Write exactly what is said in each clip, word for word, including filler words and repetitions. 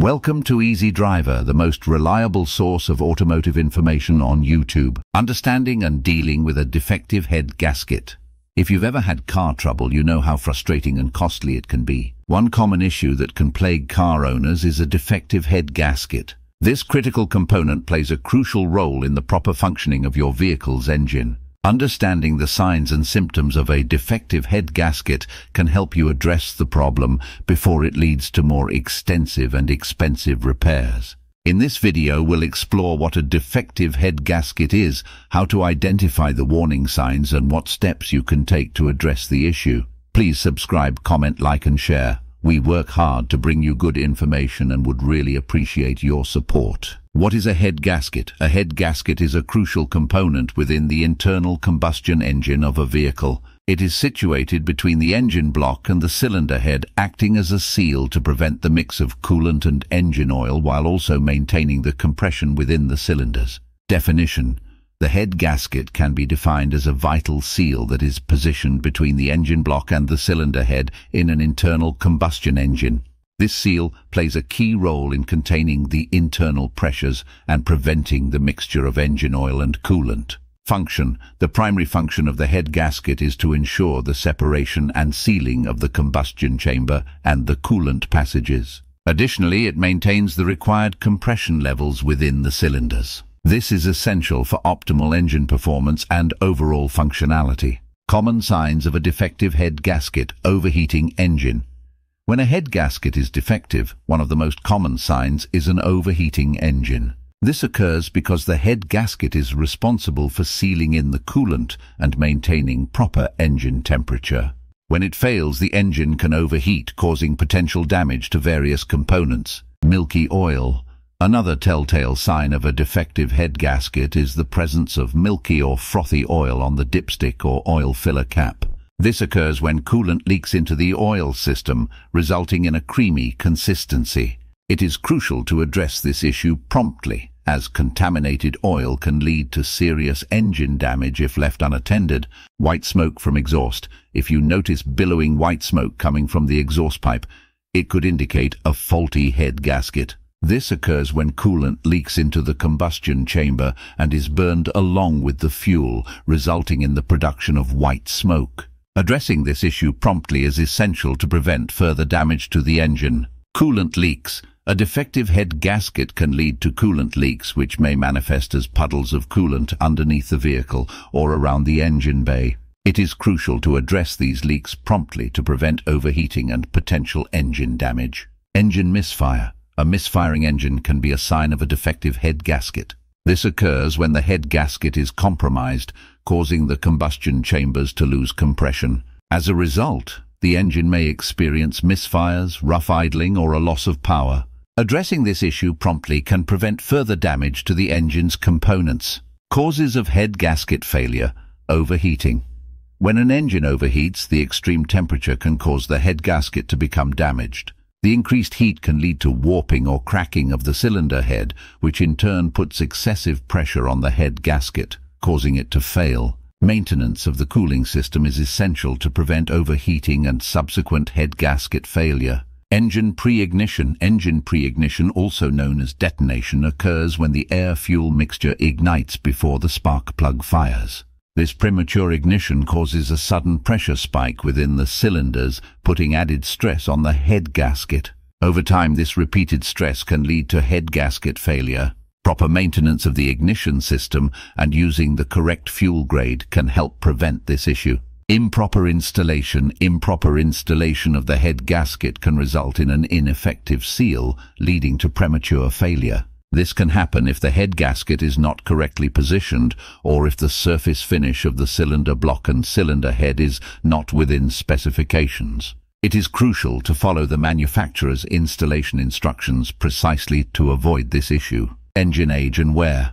Welcome to Easy Driver, the most reliable source of automotive information on YouTube. Understanding and dealing with a defective head gasket. If you've ever had car trouble, you know how frustrating and costly it can be. One common issue that can plague car owners is a defective head gasket. This critical component plays a crucial role in the proper functioning of your vehicle's engine. Understanding the signs and symptoms of a defective head gasket can help you address the problem before it leads to more extensive and expensive repairs. In this video, we'll explore what a defective head gasket is, how to identify the warning signs, and what steps you can take to address the issue. Please subscribe, comment, like, and share. We work hard to bring you good information and would really appreciate your support. What is a head gasket? A head gasket is a crucial component within the internal combustion engine of a vehicle. It is situated between the engine block and the cylinder head, acting as a seal to prevent the mix of coolant and engine oil while also maintaining the compression within the cylinders. Definition: the head gasket can be defined as a vital seal that is positioned between the engine block and the cylinder head in an internal combustion engine. This seal plays a key role in containing the internal pressures and preventing the mixture of engine oil and coolant. Function: the primary function of the head gasket is to ensure the separation and sealing of the combustion chamber and the coolant passages. Additionally, it maintains the required compression levels within the cylinders. This is essential for optimal engine performance and overall functionality. Common signs of a defective head gasket: overheating engine. When a head gasket is defective, one of the most common signs is an overheating engine. This occurs because the head gasket is responsible for sealing in the coolant and maintaining proper engine temperature. When it fails, the engine can overheat, causing potential damage to various components. Milky oil. Another telltale sign of a defective head gasket is the presence of milky or frothy oil on the dipstick or oil filler cap. This occurs when coolant leaks into the oil system, resulting in a creamy consistency. It is crucial to address this issue promptly, as contaminated oil can lead to serious engine damage if left unattended. White smoke from exhaust. If you notice billowing white smoke coming from the exhaust pipe, it could indicate a faulty head gasket. This occurs when coolant leaks into the combustion chamber and is burned along with the fuel, resulting in the production of white smoke. Addressing this issue promptly is essential to prevent further damage to the engine. Coolant leaks. A defective head gasket can lead to coolant leaks, which may manifest as puddles of coolant underneath the vehicle or around the engine bay. It is crucial to address these leaks promptly to prevent overheating and potential engine damage. Engine misfire. A misfiring engine can be a sign of a defective head gasket. This occurs when the head gasket is compromised, causing the combustion chambers to lose compression. As a result, the engine may experience misfires, rough idling, or a loss of power. Addressing this issue promptly can prevent further damage to the engine's components. Causes of head gasket failure: overheating. When an engine overheats, the extreme temperature can cause the head gasket to become damaged. The increased heat can lead to warping or cracking of the cylinder head, which in turn puts excessive pressure on the head gasket, causing it to fail. Maintenance of the cooling system is essential to prevent overheating and subsequent head gasket failure. Engine pre-ignition. Engine pre-ignition, also known as detonation, occurs when the air-fuel mixture ignites before the spark plug fires. This premature ignition causes a sudden pressure spike within the cylinders, putting added stress on the head gasket. Over time, this repeated stress can lead to head gasket failure. Proper maintenance of the ignition system and using the correct fuel grade can help prevent this issue. Improper installation. Improper installation of the head gasket can result in an ineffective seal, leading to premature failure. This can happen if the head gasket is not correctly positioned or if the surface finish of the cylinder block and cylinder head is not within specifications. It is crucial to follow the manufacturer's installation instructions precisely to avoid this issue. Engine age and wear.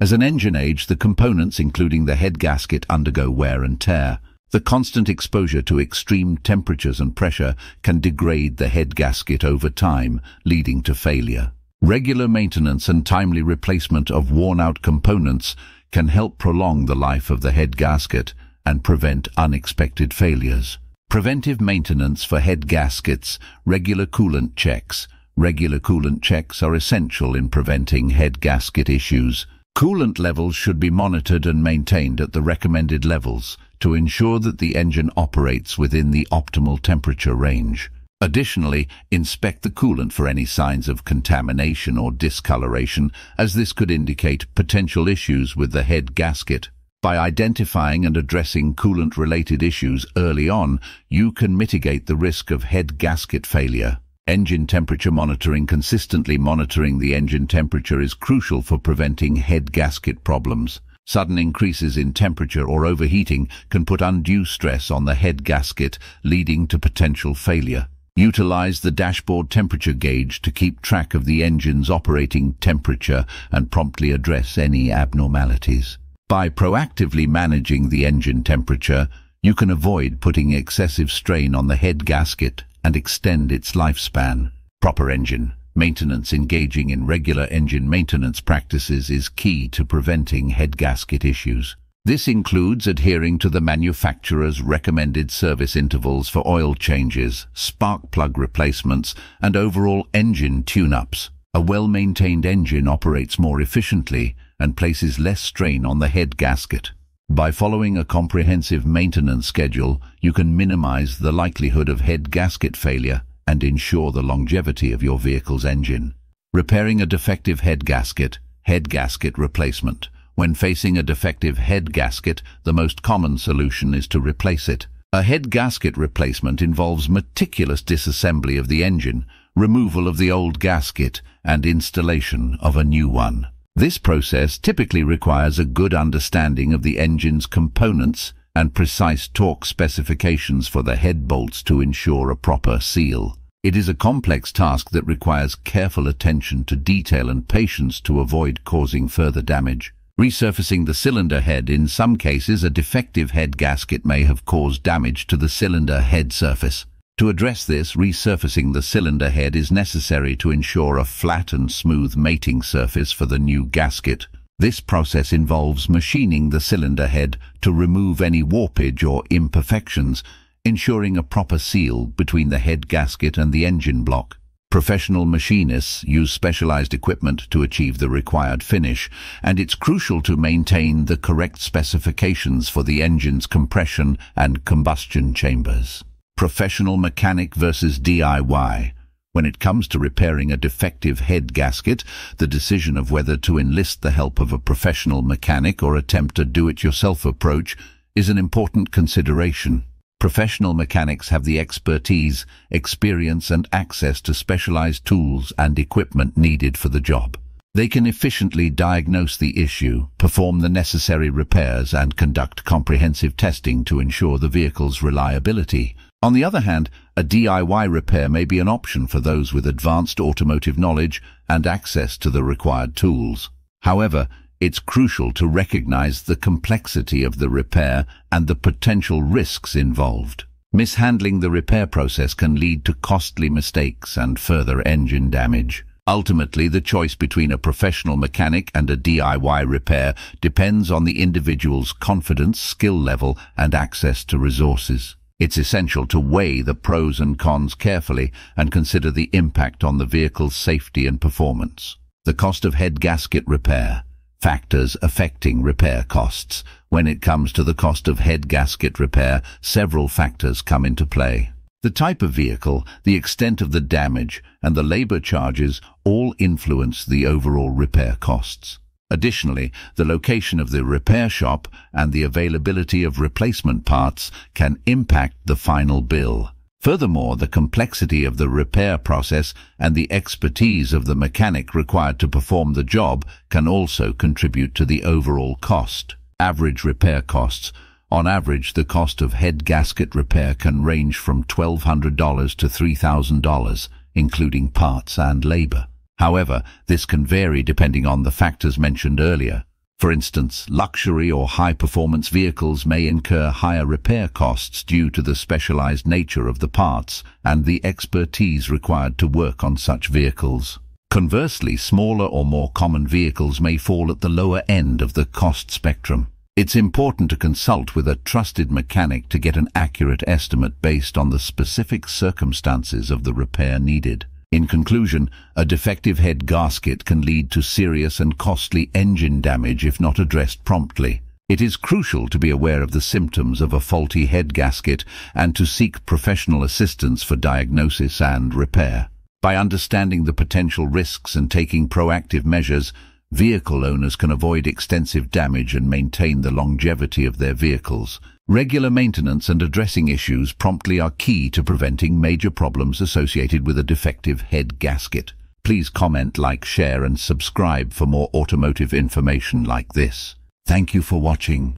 As an engine ages, the components, including the head gasket, undergo wear and tear. The constant exposure to extreme temperatures and pressure can degrade the head gasket over time, leading to failure. Regular maintenance and timely replacement of worn-out components can help prolong the life of the head gasket and prevent unexpected failures. Preventive maintenance for head gaskets: regular coolant checks, Regular coolant checks are essential in preventing head gasket issues. Coolant levels should be monitored and maintained at the recommended levels to ensure that the engine operates within the optimal temperature range. Additionally, inspect the coolant for any signs of contamination or discoloration, as this could indicate potential issues with the head gasket. By identifying and addressing coolant-related issues early on, you can mitigate the risk of head gasket failure. Engine temperature monitoring. Consistently monitoring the engine temperature is crucial for preventing head gasket problems. Sudden increases in temperature or overheating can put undue stress on the head gasket, leading to potential failure. Utilize the dashboard temperature gauge to keep track of the engine's operating temperature and promptly address any abnormalities. By proactively managing the engine temperature, you can avoid putting excessive strain on the head gasket and extend its lifespan. Proper engine maintenance. Engaging in regular engine maintenance practices is key to preventing head gasket issues. This includes adhering to the manufacturer's recommended service intervals for oil changes, spark plug replacements, and overall engine tune-ups. A well-maintained engine operates more efficiently and places less strain on the head gasket. By following a comprehensive maintenance schedule, you can minimize the likelihood of head gasket failure and ensure the longevity of your vehicle's engine. Repairing a defective head gasket. Head gasket replacement. When facing a defective head gasket, the most common solution is to replace it. A head gasket replacement involves meticulous disassembly of the engine, removal of the old gasket, and installation of a new one. This process typically requires a good understanding of the engine's components and precise torque specifications for the head bolts to ensure a proper seal. It is a complex task that requires careful attention to detail and patience to avoid causing further damage. Resurfacing the cylinder head. In some cases, a defective head gasket may have caused damage to the cylinder head surface. To address this, resurfacing the cylinder head is necessary to ensure a flat and smooth mating surface for the new gasket. This process involves machining the cylinder head to remove any warpage or imperfections, ensuring a proper seal between the head gasket and the engine block. Professional machinists use specialized equipment to achieve the required finish, and it's crucial to maintain the correct specifications for the engine's compression and combustion chambers. Professional mechanic versus D I Y. When it comes to repairing a defective head gasket, the decision of whether to enlist the help of a professional mechanic or attempt a do-it-yourself approach is an important consideration. Professional mechanics have the expertise, experience, and access to specialized tools and equipment needed for the job. They can efficiently diagnose the issue, perform the necessary repairs, and conduct comprehensive testing to ensure the vehicle's reliability. On the other hand, a D I Y repair may be an option for those with advanced automotive knowledge and access to the required tools. However, it's crucial to recognize the complexity of the repair and the potential risks involved. Mishandling the repair process can lead to costly mistakes and further engine damage. Ultimately, the choice between a professional mechanic and a D I Y repair depends on the individual's confidence, skill level, and access to resources. It's essential to weigh the pros and cons carefully and consider the impact on the vehicle's safety and performance. The cost of head gasket repair. Factors affecting repair costs. When it comes to the cost of head gasket repair, several factors come into play. The type of vehicle, the extent of the damage, and the labor charges all influence the overall repair costs. Additionally, the location of the repair shop and the availability of replacement parts can impact the final bill. Furthermore, the complexity of the repair process and the expertise of the mechanic required to perform the job can also contribute to the overall cost. Average repair costs. On average, the cost of head gasket repair can range from twelve hundred dollars to three thousand dollars, including parts and labor. However, this can vary depending on the factors mentioned earlier. For instance, luxury or high-performance vehicles may incur higher repair costs due to the specialized nature of the parts and the expertise required to work on such vehicles. Conversely, smaller or more common vehicles may fall at the lower end of the cost spectrum. It's important to consult with a trusted mechanic to get an accurate estimate based on the specific circumstances of the repair needed. In conclusion, a defective head gasket can lead to serious and costly engine damage if not addressed promptly. It is crucial to be aware of the symptoms of a faulty head gasket and to seek professional assistance for diagnosis and repair. By understanding the potential risks and taking proactive measures, vehicle owners can avoid extensive damage and maintain the longevity of their vehicles. Regular maintenance and addressing issues promptly are key to preventing major problems associated with a defective head gasket. Please comment, like, share, and subscribe for more automotive information like this. Thank you for watching.